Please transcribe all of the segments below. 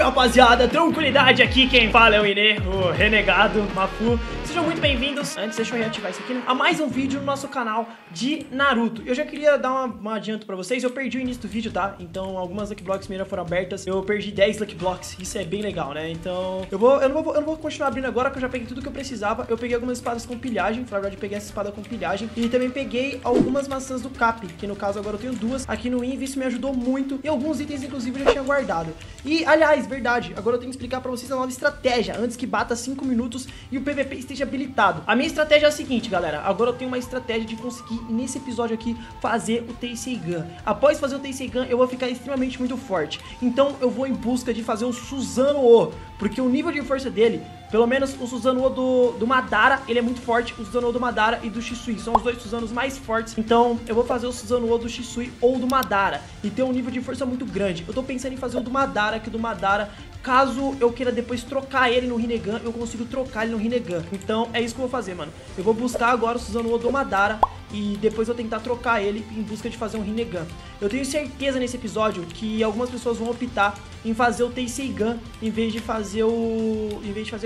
Salve, rapaziada, tranquilidade aqui, quem fala é o Ine, o Renegado, Mafu. Sejam muito bem-vindos, antes deixa eu reativar isso aqui, a mais um vídeo no nosso canal de Naruto. Eu já queria dar um adianto pra vocês, eu perdi o início do vídeo, tá? Então algumas Lucky Blocks minha foram abertas, eu perdi 10 Lucky Blocks, isso é bem legal, né? Então eu não vou continuar abrindo agora, que eu já peguei tudo que eu precisava. Eu peguei algumas espadas com pilhagem, na verdade eu peguei essa espada com pilhagem, e também peguei algumas maçãs do Cap, que no caso agora eu tenho duas aqui no Invi, isso me ajudou muito, e alguns itens inclusive eu já tinha guardado. E aliás, verdade, agora eu tenho que explicar pra vocês a nova estratégia, antes que bata 5 minutos e o PVP esteja habilitado. A minha estratégia é a seguinte, galera. Agora eu tenho uma estratégia de conseguir, nesse episódio aqui, fazer o Tenseigan. Após fazer o Tenseigan, eu vou ficar extremamente muito forte. Então eu vou em busca de fazer um Susanoo, porque o nível de força dele, pelo menos o Susanoo do Madara, ele é muito forte. O Susanoo do Madara e do Shisui são os dois Susanos mais fortes. Então eu vou fazer o Susanoo do Shisui ou do Madara e ter um nível de força muito grande. Eu tô pensando em fazer o do Madara, que o do Madara, caso eu queira depois trocar ele no Rinnegan, eu consigo trocar ele no Rinnegan. Então é isso que eu vou fazer, mano. Eu vou buscar agora o Susanoo do Madara e depois eu tentar trocar ele em busca de fazer um Rinnegan. Eu tenho certeza nesse episódio que algumas pessoas vão optar em fazer o Tenseigan em vez de fazer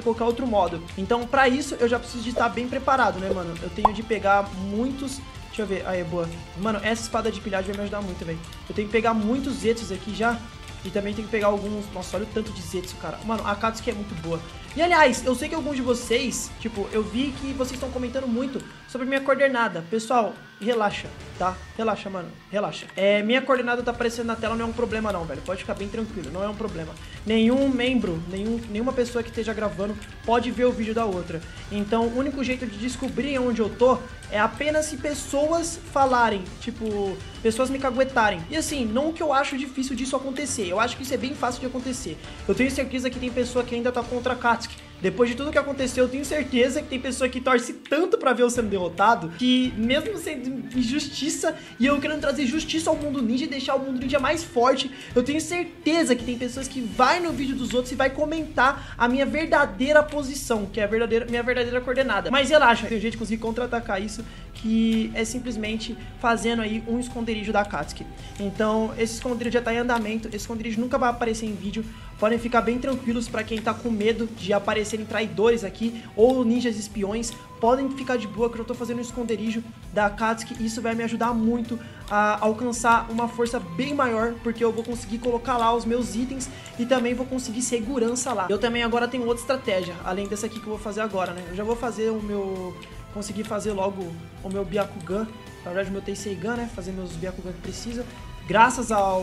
qualquer outro modo. Então pra isso eu já preciso de estar bem preparado, né, mano? Eu tenho de pegar muitos... Deixa eu ver. Aí, boa. Mano, essa espada de pilhagem vai me ajudar muito, velho. Eu tenho que pegar muitos Zetsus aqui já. E também tem que pegar alguns... Nossa, olha o tanto de Zetsu, cara. Mano, a Akatsuki é muito boa. E, aliás, eu sei que alguns de vocês... Tipo, eu vi que vocês estão comentando muito sobre minha coordenada. Pessoal, relaxa, tá? Relaxa, mano. Relaxa. É, minha coordenada tá aparecendo na tela, não é um problema não, velho. Pode ficar bem tranquilo, não é um problema. Nenhum membro, nenhuma pessoa que esteja gravando pode ver o vídeo da outra. Então, o único jeito de descobrir onde eu tô é apenas se pessoas falarem, tipo... Pessoas me caguetarem. E assim, não que eu acho difícil disso acontecer. Eu acho que isso é bem fácil de acontecer. Eu tenho certeza que tem pessoa que ainda tá contra a Akatsuki. Depois de tudo que aconteceu, eu tenho certeza que tem pessoa que torce tanto pra ver eu sendo derrotado, que mesmo sendo injustiça, e eu querendo trazer justiça ao mundo ninja e deixar o mundo ninja mais forte, eu tenho certeza que tem pessoas que vai no vídeo dos outros e vai comentar a minha verdadeira posição, que é a minha verdadeira coordenada. Mas relaxa, tem jeito de conseguir contra-atacar isso, que é simplesmente fazendo aí um esconderijo da Akatsuki. Então, esse esconderijo já tá em andamento, esse esconderijo nunca vai aparecer em vídeo. Podem ficar bem tranquilos pra quem tá com medo de aparecerem traidores aqui ou ninjas espiões. Podem ficar de boa que eu já tô fazendo um esconderijo da Akatsuki. Isso vai me ajudar muito a alcançar uma força bem maior, porque eu vou conseguir colocar lá os meus itens e também vou conseguir segurança lá. Eu também agora tenho outra estratégia, além dessa aqui que eu vou fazer agora, né? Eu já vou fazer o meu... Consegui fazer logo o meu Byakugan, na verdade o meu Tenseigan, né? Fazer meus Byakugan que precisa. Graças ao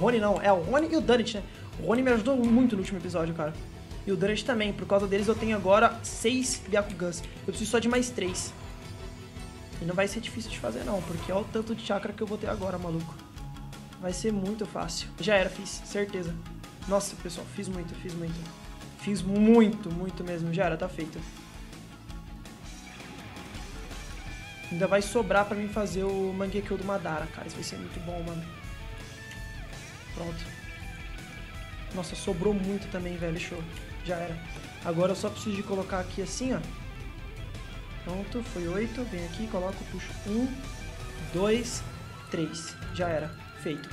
Rony, não, é o Rony e o Dannit, né? O Rony me ajudou muito no último episódio, cara. E o Dunit também, por causa deles eu tenho agora 6 Byakugans. Eu preciso só de mais 3. E não vai ser difícil de fazer não, porque olha o tanto de chakra que eu vou ter agora, maluco. Vai ser muito fácil. Já era, fiz, certeza. Nossa, pessoal, fiz muito. Fiz muito mesmo, já era, tá feito. Ainda vai sobrar pra mim fazer o Mangekyo do Madara, cara. Isso vai ser muito bom, mano. Pronto. Nossa, sobrou muito também, velho, show. Já era. Agora eu só preciso de colocar aqui assim, ó. Pronto, foi 8. Vem aqui, coloco, puxo 1, 2, 3. Já era, feito.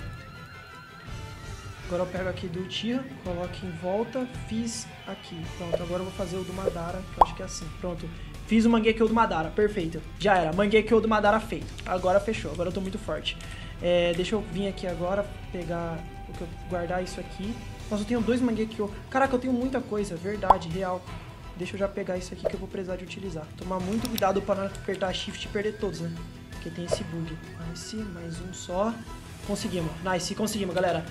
Agora eu pego aqui do Uchiha, coloco em volta, fiz aqui. Pronto, agora eu vou fazer o do Madara, que eu acho que é assim. Pronto, fiz o Mangekyo do Madara, perfeito. Já era, Mangekyo do Madara feito. Agora fechou, agora eu tô muito forte. É, deixa eu vir aqui agora, pegar... guardar isso aqui. Nossa, eu tenho 2 Mangekyo. Caraca, eu tenho muita coisa, verdade, real. Deixa eu já pegar isso aqui que eu vou precisar de utilizar. Tomar muito cuidado para não apertar shift e perder todos, né? Porque tem esse bug. Nice, mais um só. Conseguimos, nice, conseguimos, galera.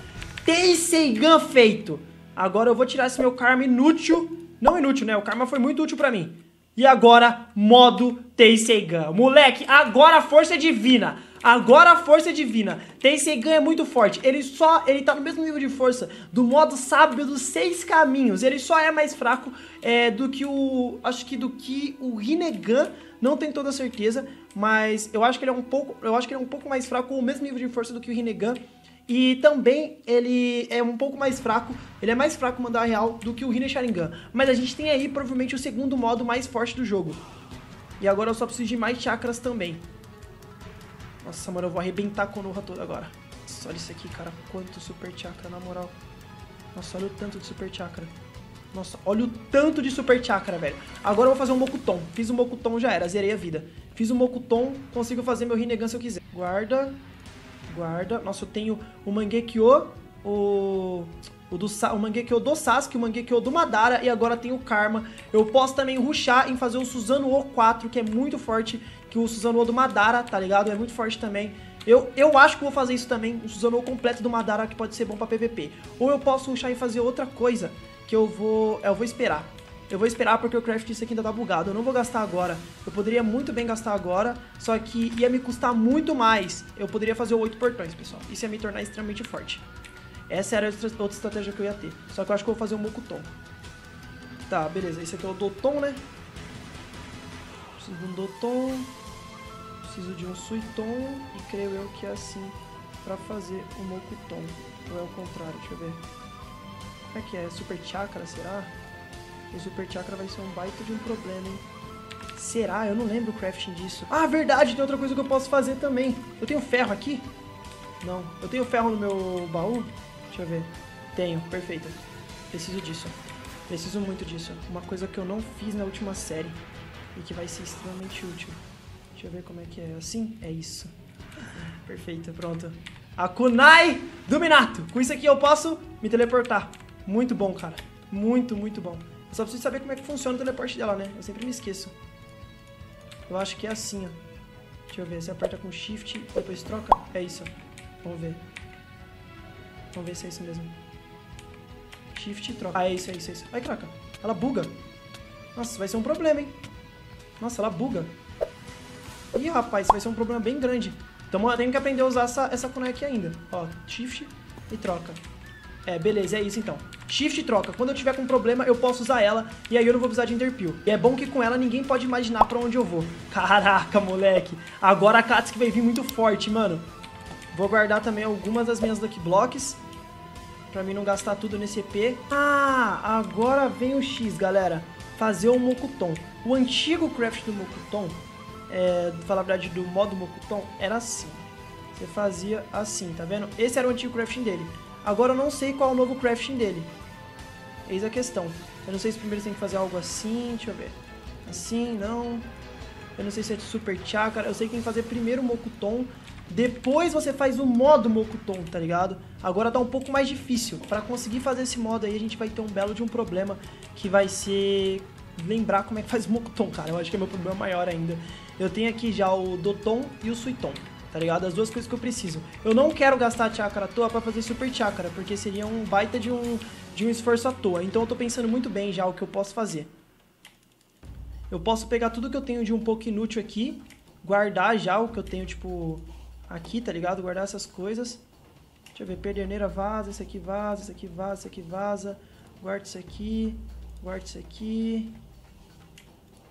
Tenseigan feito! Agora eu vou tirar esse meu karma inútil. Não inútil, né? O karma foi muito útil pra mim. E agora, modo Tenseigan. Moleque, agora a força é divina. Agora a força é divina. Tenseigan é muito forte. Ele tá no mesmo nível de força do modo sábio dos 6 caminhos. Ele só é mais fraco do que o... Acho que do que o Rinnegan. Não tenho toda certeza, mas eu acho que ele é um pouco... Eu acho que ele é um pouco mais fraco, com o mesmo nível de força do que o Rinnegan. E também ele é um pouco mais fraco, ele é mais fraco mandar real do que o Rinne Sharingan. Mas a gente tem aí provavelmente o segundo modo mais forte do jogo. E agora eu só preciso de mais chakras também. Nossa, mano, eu vou arrebentar a Konoha toda agora. Olha isso aqui, cara, quanto super chakra, na moral. Nossa, olha o tanto de super chakra. Nossa, olha o tanto de super chakra, velho. Agora eu vou fazer um Mokuton. Fiz um Mokuton, já era, zerei a vida. Fiz um Mokuton, consigo fazer meu Rinnegan se eu quiser. Guarda, guarda. Nossa, eu tenho o Mangekyo, o Mangekyo do Sasuke, o Mangekyo do Madara e agora tem o Karma. Eu posso também rushar em fazer um Susanoo 4, que é muito forte, que o Susanoo do Madara, tá ligado? É muito forte também. Eu acho que vou fazer isso também, um Susanoo completo do Madara, que pode ser bom pra PVP. Ou eu posso rushar e fazer outra coisa, que eu vou esperar. Eu vou esperar porque o craft disso aqui ainda tá bugado. Eu não vou gastar agora. Eu poderia muito bem gastar agora, só que ia me custar muito mais. Eu poderia fazer 8 portões, pessoal. Isso ia me tornar extremamente forte. Essa era a outra estratégia que eu ia ter. Só que eu acho que eu vou fazer um Mokuton. Tá, beleza. Esse aqui é o Doton, né? Preciso de um Doton. Preciso de um Suiton. E creio eu que é assim pra fazer o Mokuton. Ou é o contrário? Deixa eu ver. Como é que é? Super Chakra, será? O Super Chakra vai ser um baita de um problema, hein? Será? Eu não lembro o crafting disso. Ah, verdade! Tem outra coisa que eu posso fazer também. Eu tenho ferro aqui? Não. Eu tenho ferro no meu baú? Deixa eu ver. Tenho. Perfeito. Preciso disso. Preciso muito disso. Uma coisa que eu não fiz na última série e que vai ser extremamente útil. Deixa eu ver como é que é. Assim? É isso. Perfeito. Pronto. A Kunai do Minato. Com isso aqui eu posso me teleportar. Muito bom, cara. Muito, muito bom. Eu só preciso saber como é que funciona o teleporte dela, né? Eu sempre me esqueço. Eu acho que é assim, ó. Deixa eu ver. Você aperta com shift, depois troca. É isso. Vamos ver. Vamos ver se é isso mesmo. Shift e troca. Ah, é isso, é isso, é isso. Ai, caraca. Ela buga. Nossa, vai ser um problema, hein? Nossa, ela buga. Ih, rapaz, vai ser um problema bem grande. Então, eu tenho que aprender a usar essa Kunai aqui ainda. Ó, shift e troca. É, beleza, é isso então. Shift e troca. Quando eu tiver com problema, eu posso usar ela e aí eu não vou precisar de Enderpearl. E é bom que com ela ninguém pode imaginar pra onde eu vou. Caraca, moleque. Agora a Akatsuki vai vir muito forte, mano. Vou guardar também algumas das minhas Lucky Blocks, pra mim não gastar tudo nesse EP. Ah, agora vem o X, galera. Fazer o Mokuton. O antigo craft do Mokuton, falar a verdade, do modo Mokuton, era assim. Você fazia assim, tá vendo? Esse era o antigo crafting dele. Agora eu não sei qual é o novo crafting dele. Eis a questão. Eu não sei se primeiro você tem que fazer algo assim, deixa eu ver. Assim, não. Eu não sei se é de Super Chakra. Eu sei que tem que fazer primeiro o Mokuton. Depois você faz o modo Mokuton, tá ligado? Agora tá um pouco mais difícil. Pra conseguir fazer esse modo aí, a gente vai ter um belo de um problema, que vai ser lembrar como é que faz o Mokuton, cara. Eu acho que é meu problema maior ainda. Eu tenho aqui já o Doton e o Suiton, tá ligado? As duas coisas que eu preciso. Eu não quero gastar chakra à toa pra fazer super chakra, porque seria um baita de um esforço à toa. Então eu tô pensando muito bem já o que eu posso fazer. Eu posso pegar tudo que eu tenho de um pouco inútil aqui, guardar já o que eu tenho, tipo... aqui, tá ligado? Guardar essas coisas. Deixa eu ver. Perderneira vaza. Esse aqui vaza. Esse aqui vaza. Esse aqui vaza. Guarda isso aqui. Guarda isso aqui.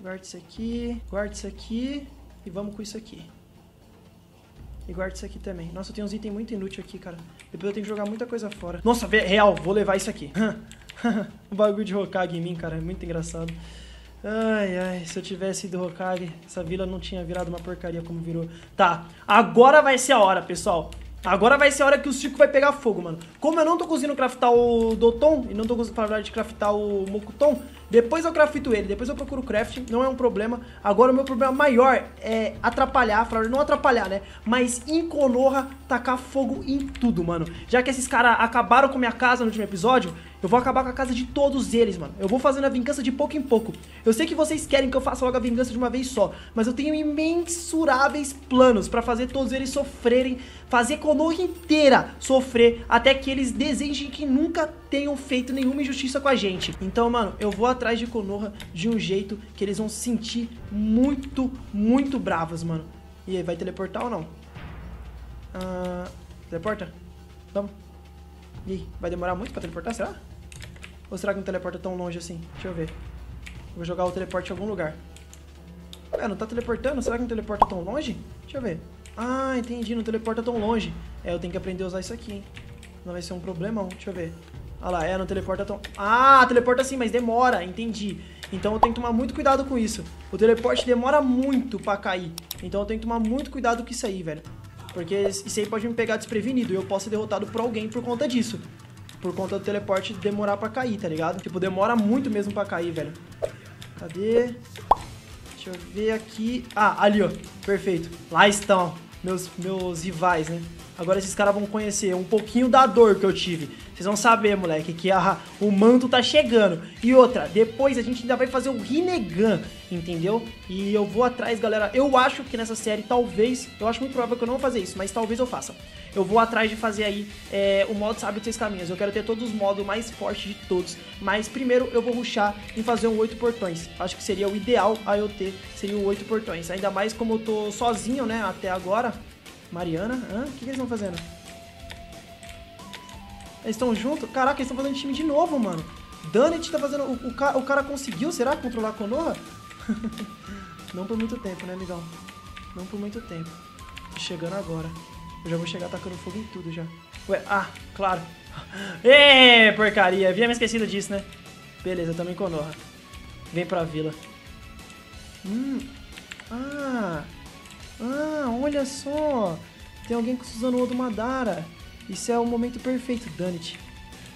Guarda isso aqui. Guarda isso aqui. E vamos com isso aqui. E guarda isso aqui também. Nossa, eu tenho uns itens muito inúteis aqui, cara. Depois eu tenho que jogar muita coisa fora. Nossa, real. Vou levar isso aqui. O bagulho de Hokage em mim, cara. É muito engraçado. Ai, ai, se eu tivesse ido Hokage, essa vila não tinha virado uma porcaria como virou. Tá, agora vai ser a hora, pessoal. Agora vai ser a hora que o circo vai pegar fogo, mano. Como eu não tô conseguindo craftar o Doton e não tô conseguindo, pra verdade, craftar o Mokuton, depois eu crafto ele, depois eu procuro o crafting, não é um problema. Agora o meu problema maior é atrapalhar, não atrapalhar, né? Mas em Konoha, tacar fogo em tudo, mano. Já que esses caras acabaram com minha casa no último episódio, eu vou acabar com a casa de todos eles, mano. Eu vou fazendo a vingança de pouco em pouco. Eu sei que vocês querem que eu faça logo a vingança de uma vez só, mas eu tenho imensuráveis planos pra fazer todos eles sofrerem, fazer Konoha inteira sofrer, até que eles desejem que nunca tenham feito nenhuma injustiça com a gente. Então, mano, eu vou atrás de Konoha de um jeito que eles vão se sentir muito, muito bravos, mano. E aí, vai teleportar ou não? Teleporta? Vamos. E aí, vai demorar muito pra teleportar, será? Ou será que não teleporta tão longe assim? Deixa eu ver. Vou jogar o teleporte em algum lugar. Ué, não tá teleportando? Será que não teleporta tão longe? Deixa eu ver. Ah, entendi, não teleporta tão longe. É, eu tenho que aprender a usar isso aqui, hein? Não vai ser um problemão, deixa eu ver. Ah lá, não teleporta tão... Ah, teleporta sim, mas demora, entendi. Então eu tenho que tomar muito cuidado com isso. O teleporte demora muito pra cair. Então eu tenho que tomar muito cuidado com isso aí, velho. Porque isso aí pode me pegar desprevenido e eu posso ser derrotado por alguém por conta disso. por conta do teleporte demorar pra cair, tá ligado? Tipo, demora muito mesmo pra cair, velho. Cadê? Deixa eu ver aqui. Ah, ali, ó. Perfeito. Lá estão meus rivais, né? Agora esses caras vão conhecer um pouquinho da dor que eu tive. Vocês vão saber, moleque, que o manto tá chegando. E outra, depois a gente ainda vai fazer o Rinnegan, entendeu? E eu vou atrás, galera. Eu acho que nessa série, talvez, eu acho muito provável que eu não vou fazer isso, mas talvez eu faça. Eu vou atrás de fazer aí o modo Sábio de 6 Caminhos. Eu quero ter todos os modos mais fortes de todos. Mas primeiro eu vou rushar em fazer um 8 Portões. Acho que seria o ideal a eu ter, seria o 8 Portões. Ainda mais como eu tô sozinho, né, até agora. Mariana, hã? O que eles estão fazendo? Eles estão juntos? Caraca, eles estão fazendo time de novo, mano. Dannit tá fazendo... O cara conseguiu, será, controlar a Konoha? Não por muito tempo, né, amigão? Não por muito tempo. Tô chegando agora. Eu já vou chegar tacando fogo em tudo já. Ué, ah, claro. Ê, porcaria. Havia me esquecido disso, né? Beleza, também Konoha. Vem pra vila. Ah, olha só. Tem alguém com o Susanoo do Madara. Isso é o momento perfeito, Dannit.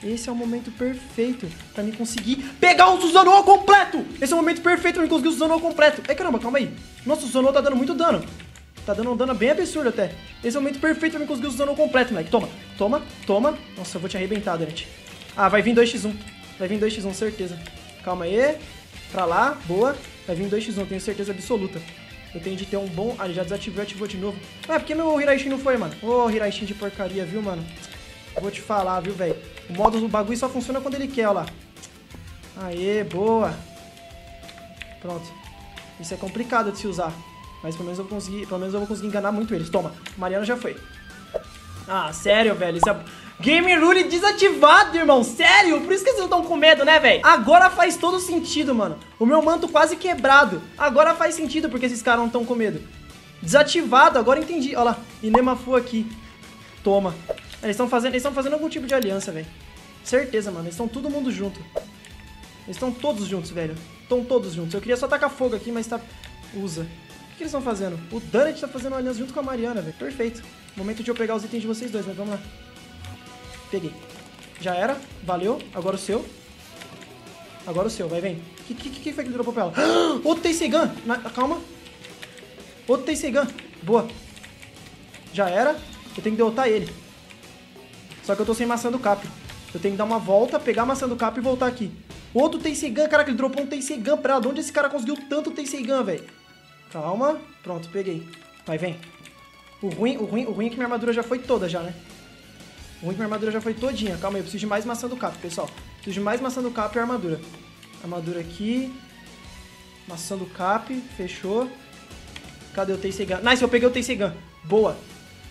Esse é o momento perfeito pra mim conseguir pegar o Susanoo completo. Esse é o momento perfeito pra mim conseguir o Susanoo completo. Ai, caramba, calma aí. Nossa, o Susanoo tá dando muito dano. Tá dando um dano bem absurdo até. Esse é o momento perfeito pra mim conseguir o Susanoo completo, moleque. Toma, toma, toma. Nossa, eu vou te arrebentar, Dannit. Ah, vai vir 2x1. Vai vir 2x1, certeza. Calma aí. Pra lá, boa. Vai vir 2x1, tenho certeza absoluta. Eu tenho de ter um bom... Ah, já desativou, ativou de novo. Ah, por que meu Hiraishin não foi, mano? Ô, Hiraishin de porcaria, viu, mano? Vou te falar, viu, velho? O modo do bagulho só funciona quando ele quer, ó lá. Aê, boa. Pronto. Isso é complicado de se usar. Mas pelo menos eu vou conseguir, enganar muito eles. Toma, Mariana já foi. Ah, sério, velho? Isso é... Game Rule desativado, irmão, sério? Por isso que vocês estão com medo, né, velho? Agora faz todo sentido, mano. O meu manto quase quebrado. Agora faz sentido porque esses caras não estão com medo. Desativado, agora entendi. Olha lá, Ine Mafu aqui. Toma. Eles estão fazendo algum tipo de aliança, velho. Certeza, mano, eles estão todo mundo junto. Eles estão todos juntos, velho. Estão todos juntos. Eu queria só tacar fogo aqui, mas tá... Usa. O que eles estão fazendo? O Dannit tá fazendo uma aliança junto com a Mariana, velho. Perfeito. Momento de eu pegar os itens de vocês dois, mas vamos lá. Peguei. Já era. Valeu. Agora o seu. Agora o seu. Vai, vem. O que foi que dropou pra ela? Outro TC Gun. Calma. Outro TC Gun. Boa. Já era. Eu tenho que derrotar ele. Só que eu tô sem maçã do cap. Eu tenho que dar uma volta, pegar a maçã do cap e voltar aqui. Outro TC Gun. Caraca, ele dropou um TC Gun pra ela. De onde esse cara conseguiu tanto TC Gun, velho? Calma. Pronto, peguei. Vai, vem. O ruim é que minha armadura já foi toda já, né? Muito minha armadura já foi todinha. Calma aí, eu preciso de mais maçã do cap, pessoal. Preciso de mais maçã do cap e armadura. Armadura aqui. Maçã do cap, fechou. Cadê o Tenseigan? Nice, eu peguei o Tenseigan. Boa.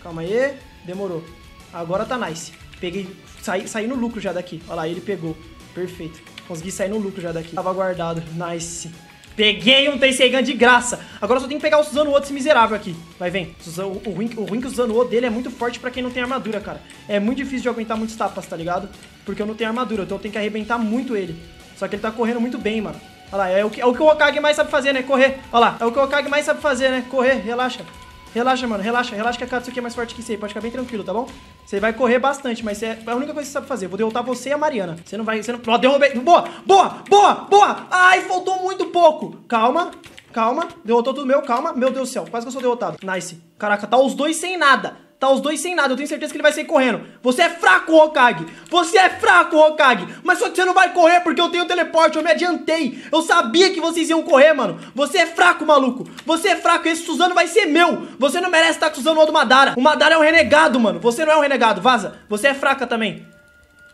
Calma aí, demorou. Agora tá nice. Peguei, saí no lucro já daqui. Olha lá, ele pegou. Perfeito. Consegui sair no lucro já daqui. Tava guardado, nice. Peguei um Tenseigan de graça. Agora só tem que pegar o Susanoo desse miserável aqui. Vai, vem. O ruim que o Susanoo dele é muito forte pra quem não tem armadura, cara. É muito difícil de aguentar muitos tapas, tá ligado? Porque eu não tenho armadura, então eu tenho que arrebentar muito ele. Só que ele tá correndo muito bem, mano. Olha lá, é o que o Hokage mais sabe fazer, né? Correr. Olha lá, é o que o Hokage mais sabe fazer, né? Correr, relaxa. Relaxa, mano, relaxa. Relaxa que a Akatsuki é mais forte que você. Pode ficar bem tranquilo, tá bom? Você vai correr bastante, mas é a única coisa que você sabe fazer. Vou derrotar você e a Mariana. Você não vai... Você não... Ó, derrubei. Boa, boa, boa, boa. Ai, faltou muito pouco. Calma, calma. Derrotou tudo meu, calma. Meu Deus do céu, quase que eu sou derrotado. Nice. Caraca, tá os dois sem nada. Tá os dois sem nada. Eu tenho certeza que ele vai sair correndo. Você é fraco, Hokage. Você é fraco, Hokage. Mas só que você não vai correr porque eu tenho teleporte. Eu me adiantei. Eu sabia que vocês iam correr, mano. Você é fraco, maluco. Você é fraco. Esse Susanoo vai ser meu. Você não merece estar com o Susanoo do Madara. O Madara é um renegado, mano. Você não é um renegado. Vaza. Você é fraca também.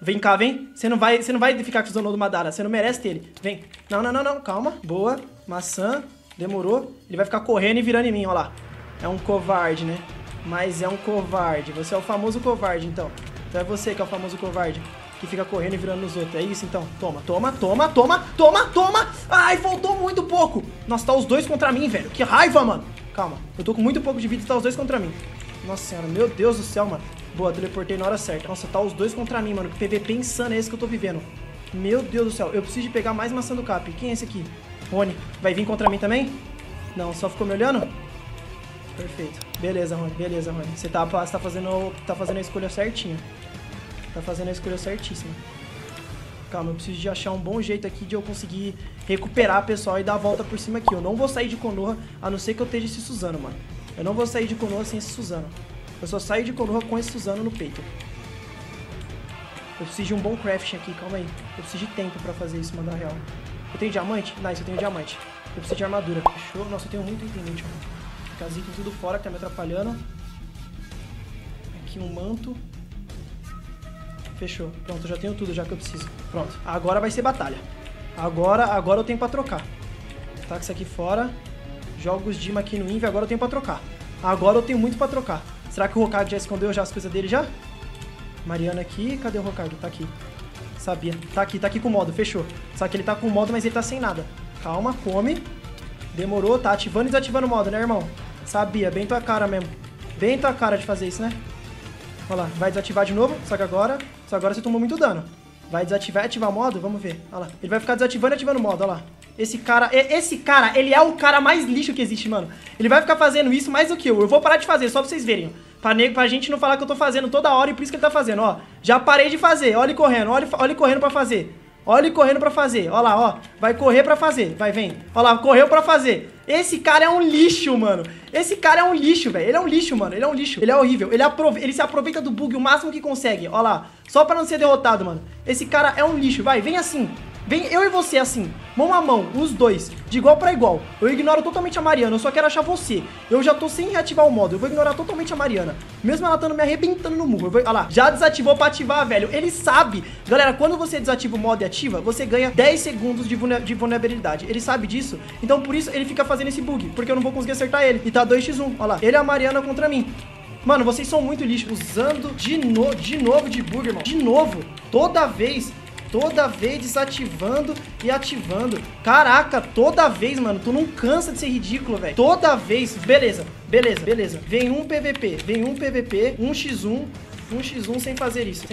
Vem cá, vem. Você não vai ficar com o Susanoo do Madara. Você não merece ter ele. Vem. Não, não, não, não. Calma. Boa. Maçã. Demorou. Ele vai ficar correndo e virando em mim. Olha lá. É um covarde, né? Mas é um covarde. Você é o famoso covarde, então. Então é você que é o famoso covarde. Que fica correndo e virando nos outros. É isso, então. Toma, toma, toma, toma, toma, toma. Ai, faltou muito pouco. Nossa, tá os dois contra mim, velho. Que raiva, mano. Calma. Eu tô com muito pouco de vida e tá os dois contra mim. Nossa senhora, meu Deus do céu, mano. Boa, teleportei na hora certa. Nossa, tá os dois contra mim, mano. Que PVP insano é esse que eu tô vivendo. Meu Deus do céu. Eu preciso de pegar mais maçã do cap. Quem é esse aqui? Rony. Vai vir contra mim também? Não, só ficou me olhando? Perfeito. Beleza, Rony. Você tá fazendo a escolha certinha. Tá fazendo a escolha certíssima. Calma, eu preciso de achar um bom jeito aqui de eu conseguir recuperar, pessoal, e dar a volta por cima aqui. Eu não vou sair de Konoha, a não ser que eu esteja esse Susanoo, mano. Eu não vou sair de Konoha sem esse Susanoo. Eu só saio de Konoha com esse Susanoo no peito. Eu preciso de um bom crafting aqui, calma aí. Eu preciso de tempo pra fazer isso, mandar real. Eu tenho diamante? Nice, eu tenho diamante. Eu preciso de armadura, fechou? Nossa, eu tenho muito item, as itens tudo fora que tá me atrapalhando. Aqui um manto. Fechou. Pronto, eu já tenho tudo já que eu preciso. Pronto, agora vai ser batalha. Agora eu tenho pra trocar. Tá com isso aqui fora. Jogos de aqui no Inve, agora eu tenho pra trocar. Agora eu tenho muito pra trocar. Será que o Hokage já escondeu já as coisas dele já? Mariana aqui, cadê o Hokage? Tá aqui. Sabia. Tá aqui com o modo, fechou. Só que ele tá com o modo, mas ele tá sem nada. Calma, come. Demorou, tá ativando e desativando o modo, né, irmão? Sabia, bem tua cara mesmo. Bem tua cara de fazer isso, né? Olha lá, vai desativar de novo, só que agora você tomou muito dano. Vai desativar e ativar o modo? Vamos ver. Olha lá, ele vai ficar desativando e ativando o modo, olha lá. Esse cara, ele é o cara mais lixo que existe, mano. Ele vai ficar fazendo isso mais do que eu. Eu vou parar de fazer, só pra vocês verem. Pra gente não falar que eu tô fazendo toda hora e por isso que ele tá fazendo, ó. Já parei de fazer, olha ele correndo pra fazer. Olha ele correndo pra fazer, ó lá, ó. Vai correr pra fazer, vai, vem. Ó lá, correu pra fazer. Esse cara é um lixo, mano. Esse cara é um lixo, velho. Ele é um lixo, mano. Ele é um lixo. Ele é horrível. Ele se aproveita do bug o máximo que consegue, ó lá. Só pra não ser derrotado, mano. Esse cara é um lixo, vai, vem assim. Vem eu e você assim, mão a mão, os dois, de igual pra igual. Eu ignoro totalmente a Mariana, eu só quero achar você. Eu já tô sem reativar o modo, eu vou ignorar totalmente a Mariana. Mesmo ela tando me arrebentando no murro, eu vou... Olha lá, já desativou pra ativar, velho. Ele sabe. Galera, quando você desativa o modo e ativa, você ganha 10 segundos de vulnerabilidade. Ele sabe disso, então por isso ele fica fazendo esse bug, porque eu não vou conseguir acertar ele. E tá 2x1, olha lá, ele é a Mariana contra mim. Mano, vocês são muito lixo, usando de novo de bug, irmão. De novo, toda vez desativando e ativando. Caraca, toda vez, mano. Tu não cansa de ser ridículo, velho. Toda vez. Beleza. Vem um PVP. 1x1. 1x1 sem fazer isso.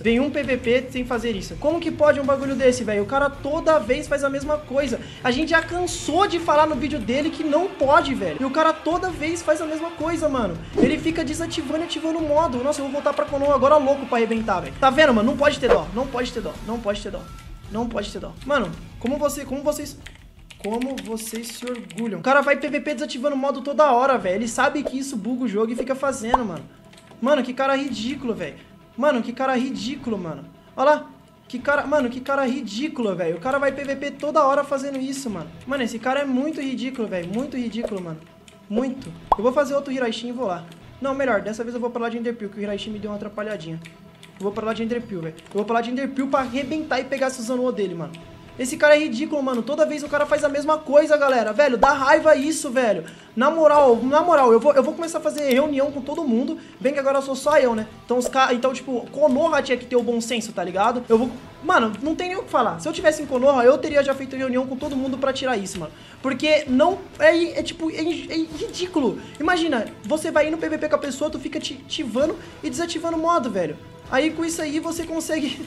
Vem um PVP sem fazer isso. Como que pode um bagulho desse, velho? O cara toda vez faz a mesma coisa. A gente já cansou de falar no vídeo dele que não pode, velho. E o cara toda vez faz a mesma coisa, mano. Ele fica desativando e ativando o modo. Nossa, eu vou voltar pra Konoha agora louco pra arrebentar, velho. Tá vendo, mano? Não pode ter dó. Mano, como vocês se orgulham. O cara vai PVP desativando o modo toda hora, velho. Ele sabe que isso buga o jogo e fica fazendo, mano. Mano, que cara ridículo, velho. Olha lá. Que cara ridículo, velho. O cara vai PVP toda hora fazendo isso, mano. Mano, esse cara é muito ridículo, velho. Muito ridículo, mano. Eu vou fazer outro Hiraishin e vou lá. Não, melhor. Dessa vez eu vou pra lá de Enderpearl, que o Hiraishin me deu uma atrapalhadinha. Eu vou pra lá de Enderpearl pra arrebentar e pegar Susanoo dele, mano. Esse cara é ridículo, mano. Toda vez o cara faz a mesma coisa, galera. Velho, dá raiva isso, velho. Na moral, eu vou começar a fazer reunião com todo mundo. Bem que agora eu sou só eu, né? Então, tipo, Konoha tinha que ter o bom senso, tá ligado? Eu vou... Mano, não tem nem o que falar. Se eu tivesse em Konoha, eu teria já feito reunião com todo mundo pra tirar isso, mano. Porque não... É ridículo. Imagina, você vai ir no PVP com a pessoa, tu fica ativando e desativando o modo, velho. Aí com isso aí você consegue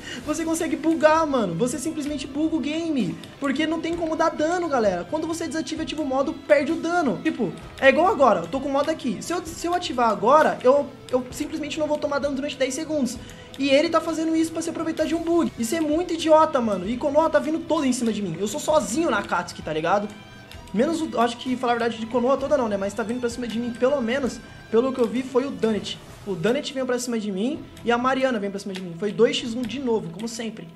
bugar, mano. Você simplesmente buga o game. Porque não tem como dar dano, galera. Quando você desativa e ativa o modo, perde o dano. Tipo, é igual agora. Eu tô com o modo aqui. Se eu ativar agora, eu simplesmente não vou tomar dano durante 10 segundos. E ele tá fazendo isso pra se aproveitar de um bug. Isso é muito idiota, mano. E Konoha tá vindo todo em cima de mim. Eu sou sozinho na Akatsuki, tá ligado? Menos o... Acho que, falar a verdade, de Konoha toda não, né? Mas tá vindo pra cima de mim, pelo menos, pelo que eu vi, foi o Dannit. O Dannit veio pra cima de mim e a Mariana veio pra cima de mim. Foi 2x1 de novo, como sempre.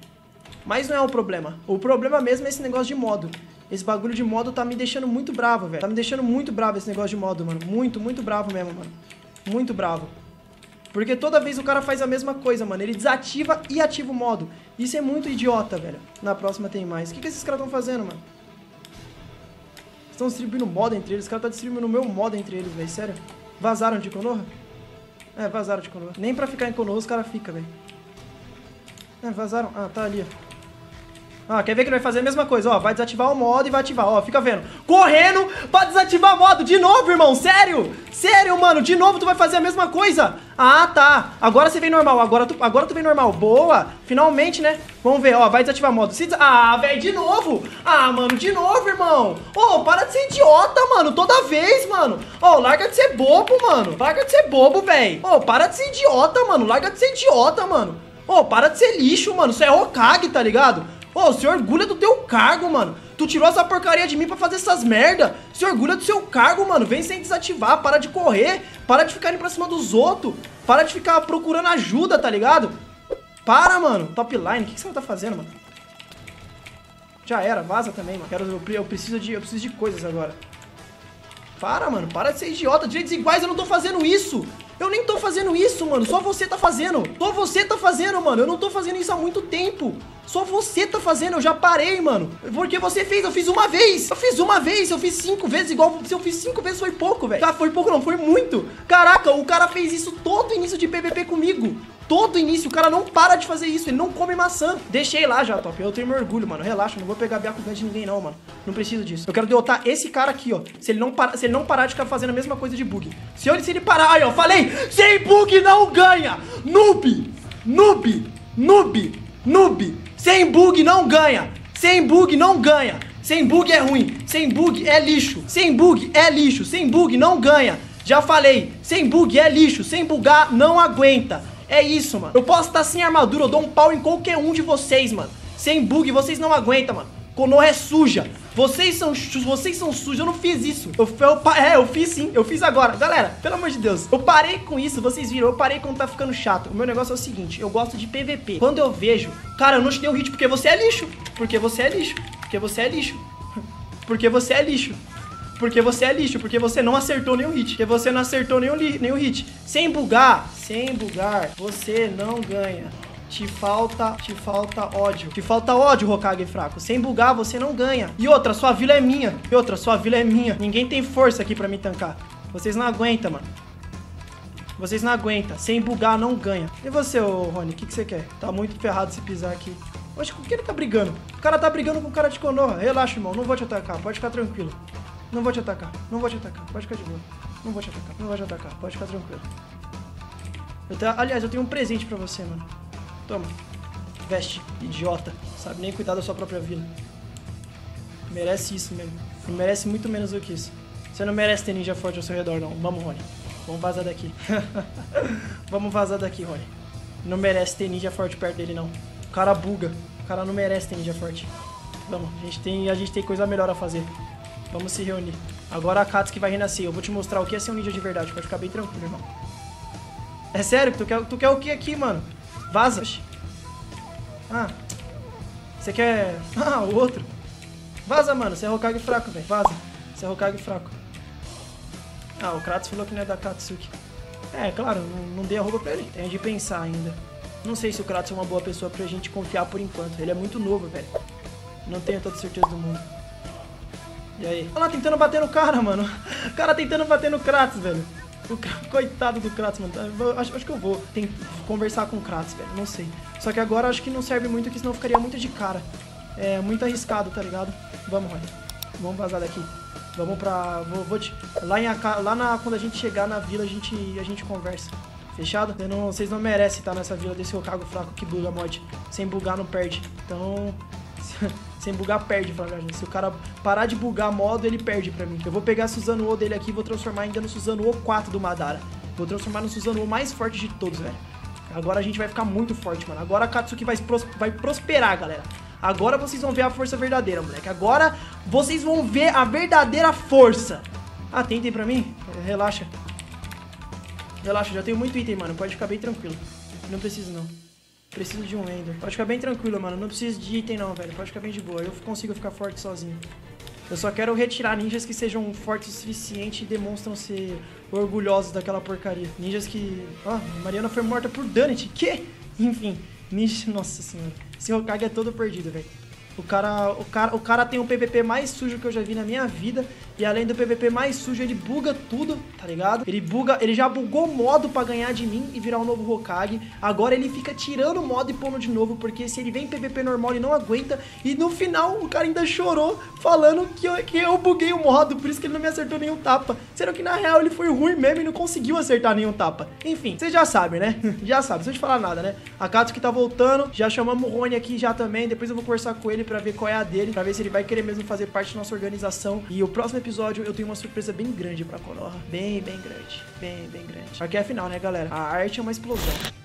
Mas não é o problema. O problema mesmo é esse negócio de modo. Esse bagulho de modo tá me deixando muito bravo, velho. Tá me deixando muito bravo esse negócio de modo, mano. Muito bravo mesmo, mano. Muito bravo. Porque toda vez o cara faz a mesma coisa, mano. Ele desativa e ativa o modo. Isso é muito idiota, velho. Na próxima tem mais. O que esses caras estão fazendo, mano? Estão distribuindo modo entre eles. Os caras estão distribuindo o meu modo entre eles, velho. Sério? Vazaram de Konoha? É, vazaram de Konoha. Nem pra ficar em Konoha os caras ficam, velho. É, vazaram. Ah, tá ali, ó. Ah, quer ver que ele vai fazer a mesma coisa, ó, vai desativar o modo e vai ativar, ó, fica vendo. Correndo pra desativar o modo, de novo, irmão, sério? Sério, mano, de novo tu vai fazer a mesma coisa? Ah, tá, agora você vem normal, agora tu vem normal, boa, finalmente, né? Vamos ver, ó, vai desativar o modo. Ah, velho, de novo? Ah, mano, de novo, irmão. Ô, para de ser idiota, mano, toda vez, mano. Ô, larga de ser bobo, mano, larga de ser bobo, velho. Ô, para de ser idiota, mano, Ô, para de ser lixo, mano. Você é Hokage, tá ligado? Ô, se orgulha do teu cargo, mano. Tu tirou essa porcaria de mim pra fazer essas merda. Se orgulha do seu cargo, mano. Vem sem desativar. Para de correr. Para de ficar indo pra cima dos outros. Para de ficar procurando ajuda, tá ligado? Para, mano. Top line. O que você não tá fazendo, mano? Já era. Vaza também, mano. Eu preciso de coisas agora. Para, mano. Para de ser idiota. Direitos iguais. Eu não tô fazendo isso. Eu nem tô fazendo isso, mano. Só você tá fazendo. Só você tá fazendo, mano. Eu não tô fazendo isso há muito tempo. Só você tá fazendo. Eu já parei, mano. Porque você fez. Eu fiz uma vez. Eu fiz uma vez. Eu fiz 5 vezes. Igual se eu fiz 5 vezes foi pouco, velho. Tá, foi pouco não. Foi muito. Caraca, o cara fez isso todo início de PVP comigo. Todo início. O cara não para de fazer isso. Ele não come maçã. Deixei lá já, top. Eu tenho meu orgulho, mano. Relaxa. Não vou pegar Byakugan de ninguém, não, mano. Não preciso disso. Eu quero derrotar esse cara aqui, ó. Se ele não parar de ficar fazendo a mesma coisa de bug. Se ele parar... Aí, ó. Falei! Sem bug não ganha! Noob! Noob! Noob! Noob! Sem bug não ganha! Sem bug não ganha! Sem bug é ruim! Sem bug é lixo! Sem bug é lixo! Sem bug não ganha! Já falei! Sem bug é lixo! Sem bugar não aguenta! É isso, mano! Eu posso estar sem armadura, eu dou um pau em qualquer um de vocês, mano! Sem bug vocês não aguentam, mano! Konoha é suja! Vocês são sujos, eu não fiz isso. Eu fiz sim, eu fiz agora. Galera, pelo amor de Deus, eu parei com isso, vocês viram, eu parei quando tá ficando chato. O meu negócio é o seguinte, eu gosto de PVP. Quando eu vejo, cara, eu não te dei um hit porque você é lixo. Porque você é lixo, porque você é lixo. Porque você é lixo. Porque você é lixo, porque você não acertou nenhum hit. Porque você não acertou nenhum hit. Sem bugar, você não ganha. Te falta ódio. Te falta ódio, Hokage fraco. Sem bugar, você não ganha. E outra, sua vila é minha. E outra, sua vila é minha. Ninguém tem força aqui pra me tancar. Vocês não aguentam, mano. Vocês não aguentam. Sem bugar, não ganha. E você, ô Rony, o que você quer? Tá muito ferrado se pisar aqui. Oxe, com quem ele tá brigando? O cara tá brigando com o cara de Konoha. Relaxa, irmão. Não vou te atacar. Pode ficar tranquilo. Não vou te atacar. Não vou te atacar. Pode ficar de boa. Não vou te atacar. Não vou te atacar. Pode ficar tranquilo. Aliás, eu tenho um presente pra você, mano. Toma, veste, idiota. Sabe nem cuidar da sua própria vila. Merece isso mesmo. Não merece muito menos do que isso. Você não merece ter ninja forte ao seu redor, não. Vamos, Rony. Vamos vazar daqui. Vamos vazar daqui, Rony. Não merece ter ninja forte perto dele, não. O cara buga. O cara não merece ter ninja forte. Vamos, a gente tem coisa melhor a fazer. Vamos se reunir. Agora a Akatsuki vai renascer. Eu vou te mostrar o que é ser um ninja de verdade. Pode ficar bem tranquilo, irmão. É sério? Tu quer o que aqui, mano? Vaza. Ah, você quer... Ah, o outro. Vaza, mano. Você é Hokage fraco, velho. Vaza. Você é Hokage fraco. Ah, o Kratos falou que não é da Akatsuki. É, claro. Não dei arroba pra ele. Tenho de pensar ainda. Não sei se o Kratos é uma boa pessoa pra gente confiar por enquanto. Ele é muito novo, velho. Não tenho toda certeza do mundo. E aí? Olha lá, tentando bater no cara, mano. O cara tentando bater no Kratos, velho. Coitado do Kratos, mano. Acho que eu vou conversar com o Kratos, velho. Não sei. Só que agora acho que não serve muito, porque senão eu ficaria muito de cara. É muito arriscado, tá ligado? Vamos, Rony. Vamos vazar daqui. Vamos pra... Quando a gente chegar na vila, a gente conversa. Fechado? Vocês não merecem estar nessa vila desse Hokage fraco que buga a morte. Sem bugar, não perde. Então... Sem bugar, perde pra mim. Se o cara parar de bugar modo, ele perde pra mim. Eu vou pegar a Susanoo dele aqui e vou transformar ainda no Susanoo 4 do Madara. Vou transformar no Susanoo mais forte de todos, velho. Agora a gente vai ficar muito forte, mano. Agora a Akatsuki vai prosperar, galera. Agora vocês vão ver a força verdadeira, moleque. Agora vocês vão ver a verdadeira força. Ah, tem item pra mim? Relaxa. Relaxa, já tenho muito item, mano. Pode ficar bem tranquilo. Não preciso, não. Preciso de um Ender. Pode ficar bem tranquilo, mano. Não preciso de item, não, velho. Pode ficar bem de boa. Eu consigo ficar forte sozinho. Eu só quero retirar ninjas que sejam fortes o suficiente e demonstram ser orgulhosos daquela porcaria. Ninjas que... Ah, Mariana foi morta por Dannit. Que? Enfim. Ninja... Nossa senhora. Esse Hokage é todo perdido, velho. O cara tem um PVP mais sujo que eu já vi na minha vida. E além do PVP mais sujo, ele buga tudo, tá ligado? Ele já bugou modo pra ganhar de mim e virar um novo Hokage. Agora ele fica tirando o modo e pondo de novo, porque se ele vem em PVP normal, ele não aguenta. E no final, o cara ainda chorou falando que eu buguei o modo, por isso que ele não me acertou nenhum tapa. Sendo que na real ele foi ruim mesmo e não conseguiu acertar nenhum tapa. Enfim, vocês já sabem, né? Já sabem, não preciso te falar nada, né? Akatsuki tá voltando, já chamamos o Rony aqui já também. Depois eu vou conversar com ele pra ver qual é a dele, pra ver se ele vai querer mesmo fazer parte da nossa organização. E o próximo episódio eu tenho uma surpresa bem grande pra Konoha. Bem grande. Porque é final, né, galera? A arte é uma explosão.